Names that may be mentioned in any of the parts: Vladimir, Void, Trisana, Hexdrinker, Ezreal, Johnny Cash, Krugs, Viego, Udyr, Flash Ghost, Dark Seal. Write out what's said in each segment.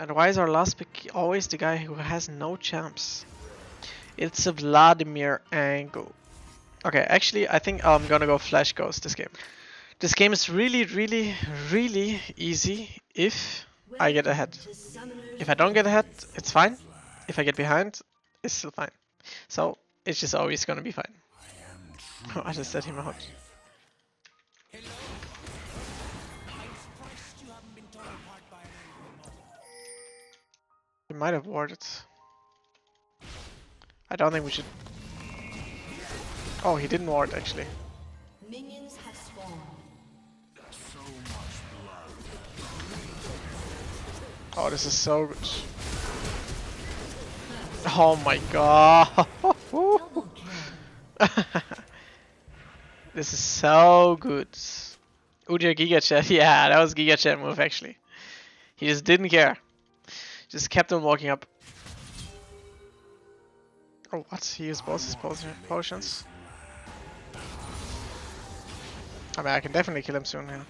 And why is our last pick always the guy who has no champs? It's a Vladimir angle. Okay, actually, I think I'm gonna go Flash Ghost this game. This game is really easy if I get ahead. If I don't get ahead, it's fine. If I get behind, it's still fine. So, it's just always gonna be fine. Oh, I just set him out. He might have warded. I don't think we should... Oh, he didn't ward actually. Minions have spawned. Oh, this is so good. Oh my god. This is so good. Udyr Giga Chat. Yeah, that was Giga Chat move actually. He just didn't care. Just kept on walking up. Oh, what? He used both his potions. I mean, I can definitely kill him soon now.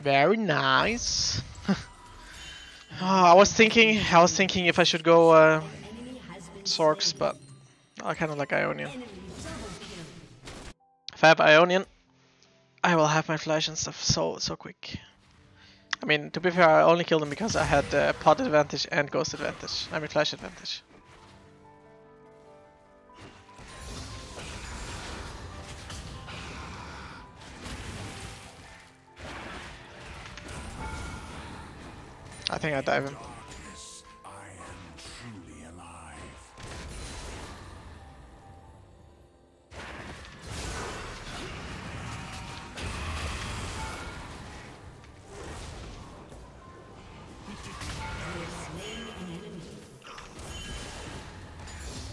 Very nice. Oh, I was thinking if I should go Sorks, but I kind of like Ionian. If I have Ionian, I will have my flash and stuff so quick. I mean, to be fair, I only killed him because I had pot advantage and ghost advantage. I mean, flash advantage. I think I dive him.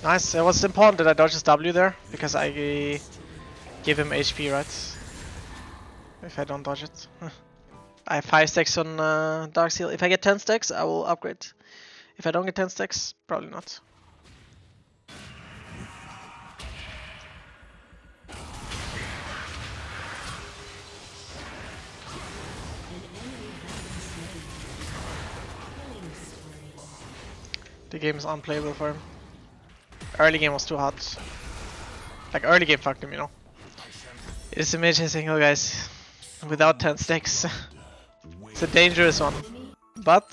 Nice, it was important that I dodged his W there, because I gave him HP, right? If I don't dodge it. I have 5 stacks on Dark Seal. If I get 10 stacks, I will upgrade. If I don't get 10 stacks, probably not. The game is unplayable for him. Early game was too hot. Like, early game fucked him, you know. It's amazing, guys. Without 10 stacks. It's a dangerous one, but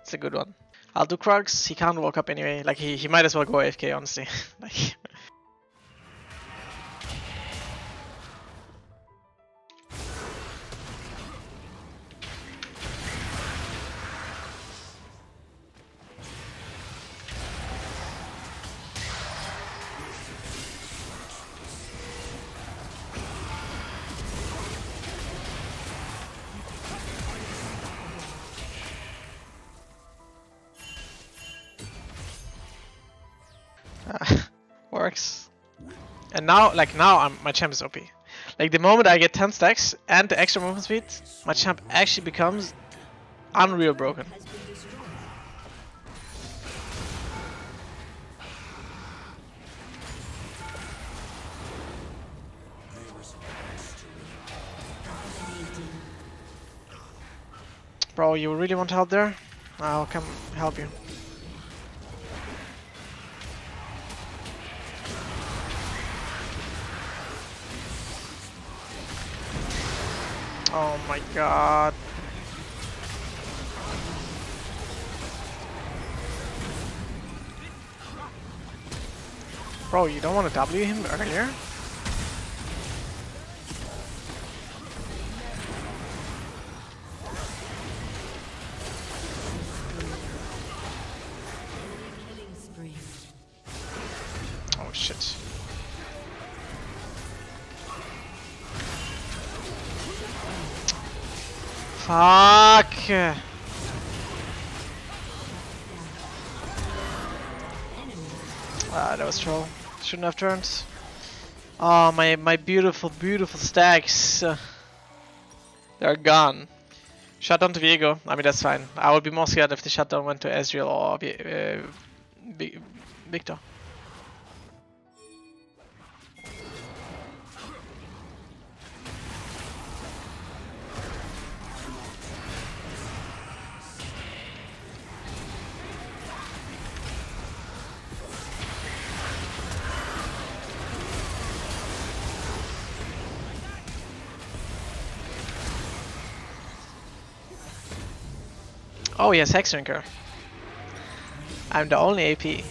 it's a good one. I'll do Krugs. He can't walk up anyway. Like he might as well go AFK, honestly. Like works. And now, like now, my champ is OP. Like the moment I get 10 stacks and the extra movement speed, my champ actually becomes unreal broken. Bro, you really want help there? I'll come help you. Oh my god. Bro, you don't want to W him earlier? Oh shit. Fuck! Ah, that was troll. Shouldn't have turned. Oh, my beautiful stacks. They're gone. Shut down to Viego. I mean, that's fine. I would be more scared if the shutdown went to Ezreal or Victor. Oh yes, Hexdrinker. I'm the only AP.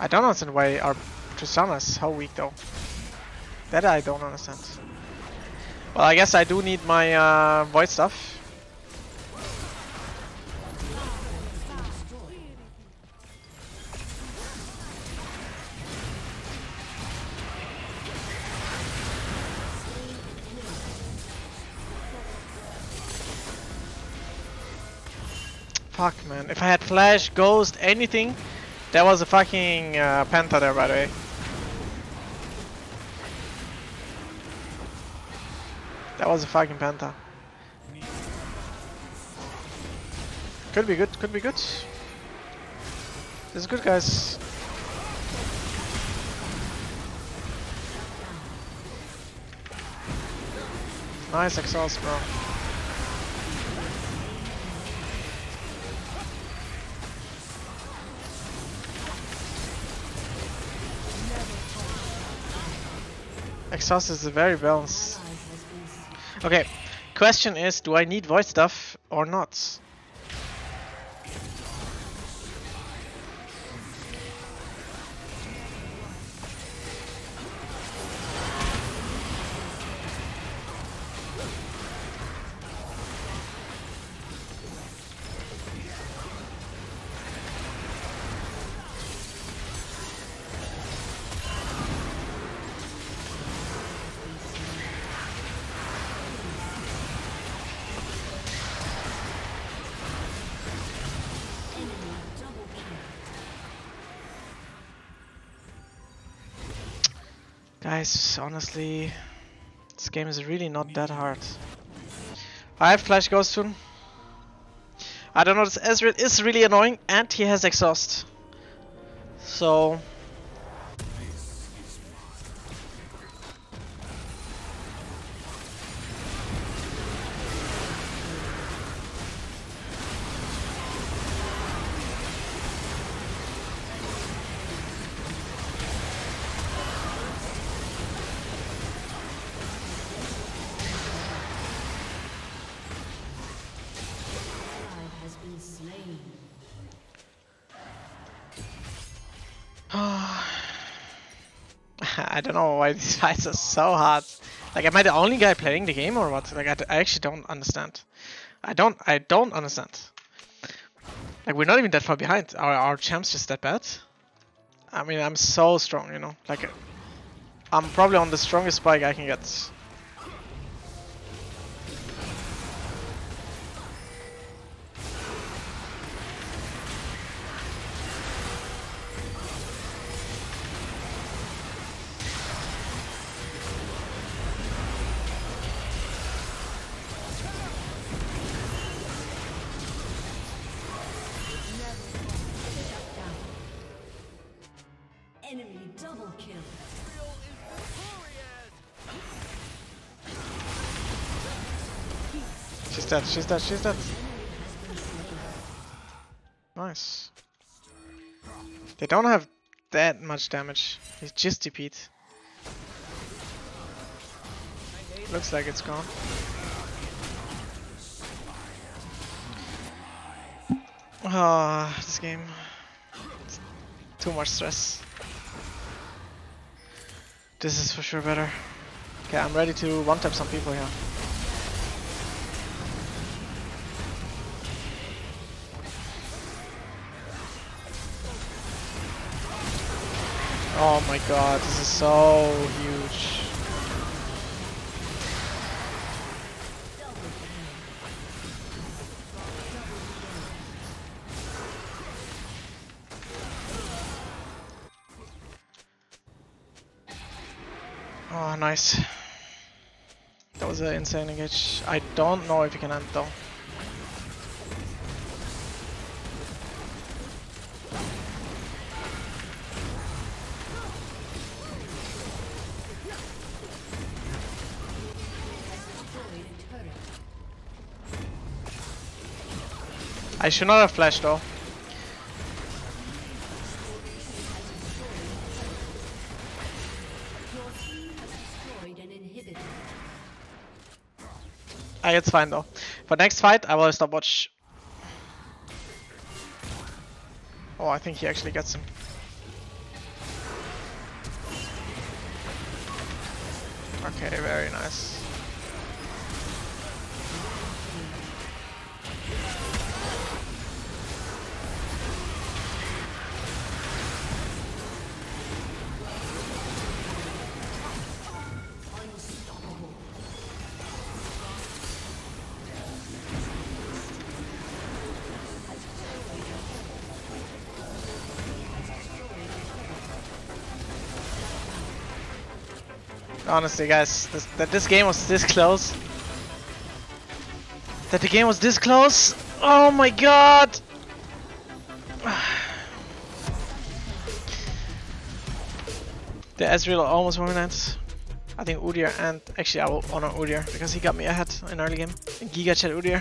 I don't understand why our Trisana is so weak though. That I don't understand. Well, I guess I do need my Void stuff. Fuck man, if I had Flash, Ghost, anything, there was a fucking Panther there, by the way. That was a fucking Panther. Could be good, could be good. This is good, guys. Nice exhaust, bro. Exhaust is very balanced. Okay, question is, do I need Void stuff or not? Guys, honestly, this game is really not that hard. I have Flash Ghost soon. I don't know, this Ezreal is really annoying and he has exhaust. So... I don't know why these fights are so hard. Like, am I the only guy playing the game or what? Like, I actually don't understand. I don't understand. Like, we're not even that far behind. Our champ's just that bad. I mean, I'm so strong, you know. Like, I'm probably on the strongest spike I can get. She's dead, she's dead. Nice. They don't have that much damage. He's just DP'd. Looks like it's gone. Ah, oh, this game. It's too much stress. This is for sure better. Okay, I'm ready to one-tap some people here. Oh my god, this is so huge. Oh, nice. That was an insane engage. I don't know if you can end though. I should not have flashed though. It's fine though. For next fight, I will stop watch. Oh, I think he actually gets him. Okay, very nice. Honestly, guys, that this game was this close. That the game was this close? Oh my god! The Ezreal almost won that. I think Udyr, and actually I will honor Udyr because he got me ahead in early game. Giga chat Udyr.